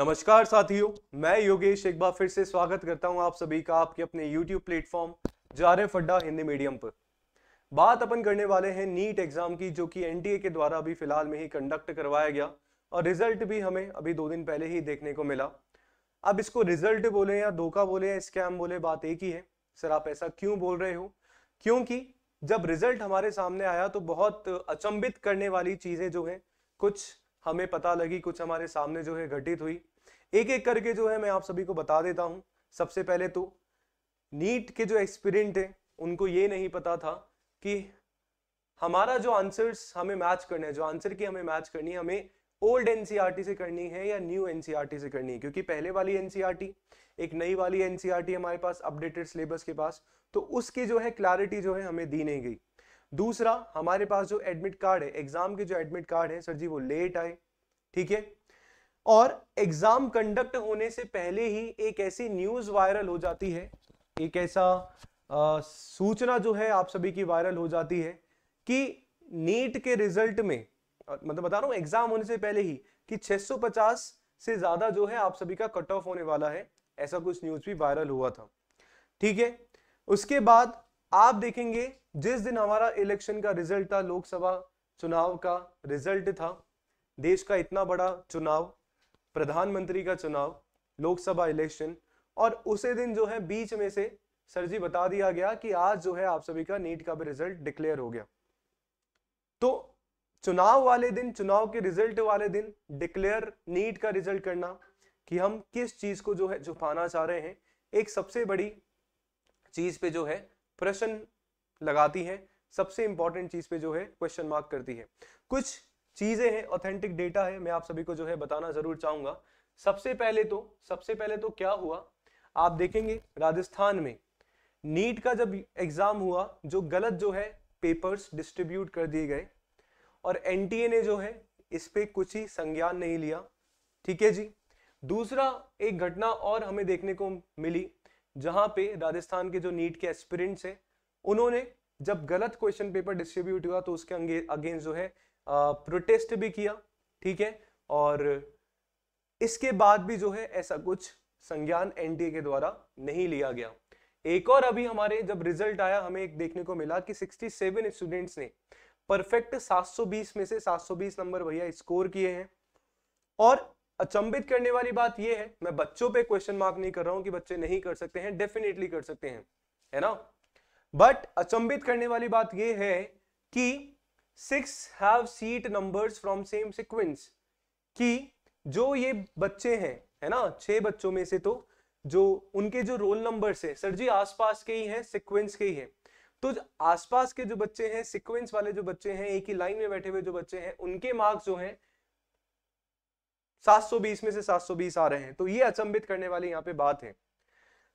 नमस्कार साथियों, मैं योगेश एक बार फिर से स्वागत करता हूं आप सभी का आपके अपने YouTube प्लेटफॉर्म जेआरएफ अड्डा हिंदी मीडियम पर। बात अपन करने वाले हैं नीट एग्जाम की, जो कि एनटीए के द्वारा अभी फिलहाल में ही कंडक्ट करवाया गया और रिजल्ट भी हमें अभी 2 दिन पहले ही देखने को मिला। अब इसको रिजल्ट बोले या धोखा बोले या स्कैम बोले, बात एक ही है। सर आप ऐसा क्यों बोल रहे हो? क्योंकि जब रिजल्ट हमारे सामने आया तो बहुत अचंभित करने वाली चीजें जो है कुछ हमें पता लगी, कुछ हमारे सामने जो है घटित हुई। एक एक करके जो है मैं आप सभी को बता देता हूं। सबसे पहले तो नीट के जो एक्सपीरियंट हैं उनको ये नहीं पता था कि हमारा जो आंसर्स हमें मैच करने हैं, जो आंसर की हमें मैच करनी है, हमें ओल्ड एनसीईआरटी से करनी है या न्यू एनसीईआरटी से करनी है, क्योंकि पहले वाली एनसीईआरटी, एक नई वाली एनसीईआरटी हमारे पास अपडेटेड सिलेबस के पास, तो उसकी जो है क्लैरिटी जो है हमें दी नहीं गई। दूसरा, हमारे पास जो एडमिट कार्ड है, एग्जाम के जो एडमिट कार्ड है सर जी वो लेट आए, ठीक है। और एग्जाम कंडक्ट होने से पहले ही एक ऐसी न्यूज वायरल हो जाती है, एक ऐसा सूचना जो है आप सभी की वायरल हो जाती है कि नीट के रिजल्ट में, मतलब बता रहा हूँ एग्जाम होने से पहले ही, कि 650 से ज्यादा जो है आप सभी का कट ऑफ होने वाला है, ऐसा कुछ न्यूज भी वायरल हुआ था, ठीक है। उसके बाद आप देखेंगे जिस दिन हमारा इलेक्शन का रिजल्ट था, लोकसभा चुनाव का रिजल्ट था, देश का इतना बड़ा चुनाव, प्रधानमंत्री का चुनाव, लोकसभा इलेक्शन, और उसी दिन जो है बीच में से सर जी बता दिया गया कि आज जो है आप सभी का नीट का भी रिजल्ट डिक्लेयर हो गया। तो चुनाव वाले दिन, चुनाव के रिजल्ट वाले दिन डिक्लेयर नीट का रिजल्ट करना कि हम किस चीज को जो है छुपाना चाह रहे हैं, एक सबसे बड़ी चीज पे जो है प्रश्न लगाती है, सबसे इंपॉर्टेंट चीज पे जो है क्वेश्चन मार्क करती है। कुछ चीजें हैं, ऑथेंटिक डेटा है, मैं आप सभी को जो है बताना जरूर चाहूंगा। सबसे पहले तो क्या हुआ, आप देखेंगे राजस्थान में नीट का जब एग्जाम हुआ, जो गलत जो है पेपर्स डिस्ट्रीब्यूट कर दिए गए और एनटीए ने जो है इस पे कुछ ही संज्ञान नहीं लिया, ठीक है जी। दूसरा, एक घटना और हमें देखने को मिली जहां पे राजस्थान के जो नीट के एस्पिरेंट्स हैं उन्होंने जब गलत क्वेश्चन पेपर डिस्ट्रीब्यूट हुआ तो उसके अगेंस्ट जो है प्रोटेस्ट भी किया, ठीक है। और इसके बाद भी जो है ऐसा कुछ संज्ञान एनटीए के द्वारा नहीं लिया गया। एक और अभी हमारे जब रिजल्ट आया हमें एक देखने को मिला कि 67 स्टूडेंट्स ने परफेक्ट 720 में से 720 नंबर भैया स्कोर किए हैं। और अचंभित करने वाली बात यह है, मैं बच्चों पे क्वेश्चन मार्क नहीं कर रहा हूं कि बच्चे नहीं कर सकते हैं, डेफिनेटली कर सकते हैं, है ना, बट अचंभित करने वाली बात यह है कि 6 have seat numbers from same sequence, कि जो ये बच्चे हैं, है ना, 6 बच्चों में से तो जो उनके जो रोल नंबर्स है सर जी आसपास के ही हैं, सिक्वेंस के ही हैं, तो आसपास के जो बच्चे हैं, सिक्वेंस वाले जो बच्चे हैं, एक ही लाइन में बैठे हुए जो बच्चे हैं, उनके मार्क्स जो हैं 720 में से 720 आ रहे हैं। तो ये अचंभित करने वाली यहाँ पे बात है।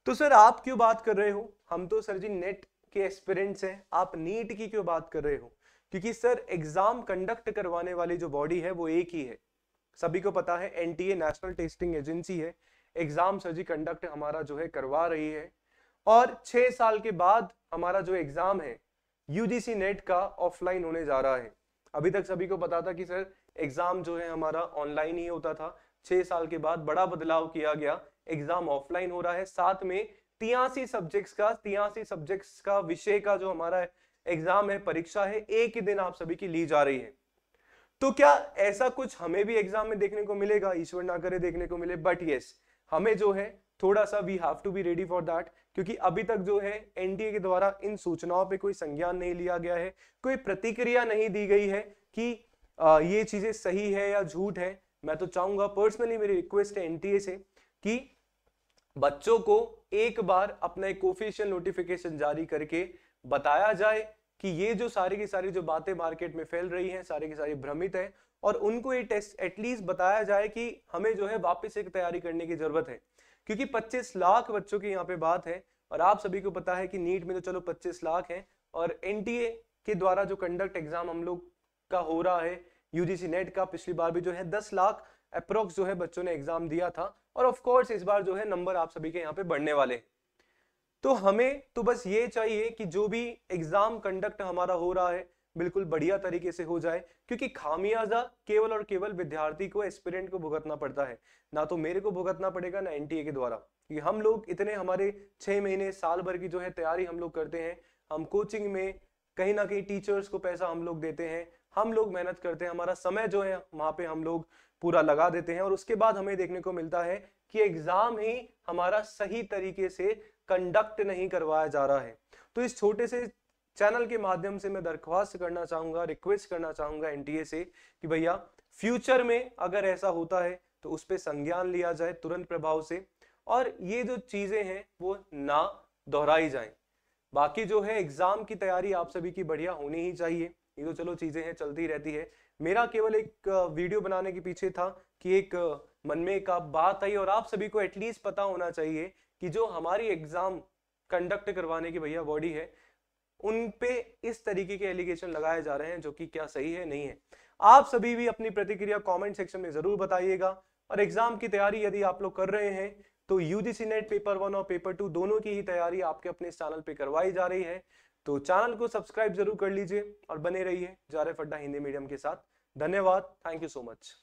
तो सर आप क्यों बात कर रहे हो, हम तो सर जी नेट के एस्पिरेंट्स हैं, आप नीट की क्यों बात कर रहे हो? क्योंकि सर एग्जाम कंडक्ट करवाने वाली जो बॉडी है वो एक ही है, सभी को पता है, एनटीए नेशनल टेस्टिंग एजेंसी है। एग्जाम सर जी कंडक्ट हमारा जो है करवा रही है और 6 साल के बाद हमारा जो एग्जाम है यूजीसी नेट का ऑफलाइन होने जा रहा है। अभी तक सभी को पता था कि सर एग्जाम जो है हमारा ऑनलाइन ही होता था, 6 साल के बाद बड़ा बदलाव किया गया, एग्जाम ऑफलाइन हो रहा है। साथ में 83 सब्जेक्ट्स का विषय का जो हमारा एग्जाम है, परीक्षा है, एक ही दिन आप सभी की ली जा रही है। तो क्या ऐसा कुछ हमें भी एग्जाम में देखने को मिलेगा? ईश्वर ना करे देखने को मिले, बट यस हमें जो है थोड़ा सा we have to be ready for that, क्योंकि अभी तक जो है एनटीए के द्वारा इन सूचनाओं पे कोई संज्ञान नहीं लिया गया है, कोई प्रतिक्रिया नहीं दी गई है कि ये चीजें सही है या झूठ है। मैं तो चाहूंगा, पर्सनली मेरी रिक्वेस्ट है एनटीए से कि बच्चों को एक बार अपना कोफिशिएंट नोटिफिकेशन जारी करके बताया जाए कि ये जो सारी की सारी जो बातें मार्केट में फैल रही हैं, सारी की सारी भ्रमित है, और उनको ये टेस्ट एटलीस्ट बताया जाए कि हमें जो है वापस एक तैयारी करने की जरूरत है, क्योंकि 25 लाख बच्चों की यहाँ पे बात है। और आप सभी को पता है कि नीट में तो चलो 25 लाख हैं और एनटीए के द्वारा जो कंडक्ट एग्जाम हम लोग का हो रहा है यूजीसी नेट का, पिछली बार भी जो है 10 लाख अप्रोक्स जो है बच्चों ने एग्जाम दिया था, और ऑफ कोर्स इस बार जो है नंबर आप सभी के यहाँ पे बढ़ने वाले। तो हमें तो बस ये चाहिए कि जो भी एग्जाम कंडक्ट हमारा हो रहा है बिल्कुल बढ़िया तरीके से हो जाए, क्योंकि खामियाजा केवल और केवल विद्यार्थी को, एस्पिरेंट को भुगतना पड़ता है, ना तो मेरे को भुगतना पड़ेगा ना एनटीए के द्वारा। कि हम लोग इतने, हमारे 6 महीने साल भर की जो है तैयारी हम लोग करते हैं, हम कोचिंग में कहीं ना कहीं टीचर्स को पैसा हम लोग देते हैं, हम लोग मेहनत करते हैं, हमारा समय जो है वहाँ पे हम लोग पूरा लगा देते हैं, और उसके बाद हमें देखने को मिलता है कि एग्जाम ही हमारा सही तरीके से कंडक्ट नहीं करवाया जा रहा है। तो इस छोटे से चैनल के माध्यम से मैं दरख्वास्त करना चाहूँगा, रिक्वेस्ट करना चाहूँगा एनटीए से कि भैया फ्यूचर में अगर ऐसा होता है तो उस पर संज्ञान लिया जाए तुरंत प्रभाव से, और ये जो चीज़ें हैं वो ना दोहराई जाएं। बाकी जो है एग्जाम की तैयारी आप सभी की बढ़िया होनी ही चाहिए, ये तो चलो चीज़ें हैं, चलती रहती है। मेरा केवल एक वीडियो बनाने के पीछे था कि एक मन में एक बात आई, और आप सभी को एटलीस्ट पता होना चाहिए कि जो हमारी एग्जाम कंडक्ट करवाने की भैया बॉडी है, उन पे इस तरीके के एलिगेशन लगाए जा रहे हैं, जो कि क्या सही है नहीं है। आप सभी भी अपनी प्रतिक्रिया कॉमेंट सेक्शन में जरूर बताइएगा, और एग्जाम की तैयारी यदि आप लोग कर रहे हैं तो यूजीसी नेट पेपर 1 और पेपर 2 दोनों की ही तैयारी आपके अपने इस चैनल पे करवाई जा रही है। तो चैनल को सब्सक्राइब जरूर कर लीजिए और बने रहिए जेआरएफ अड्डा हिंदी मीडियम के साथ। धन्यवाद, थैंक यू सो मच।